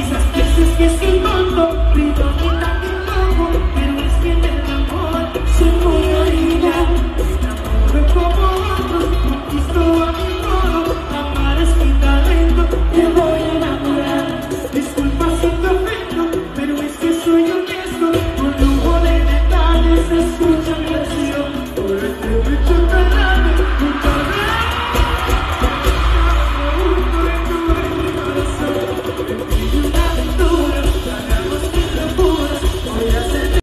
Yes, yes, yes.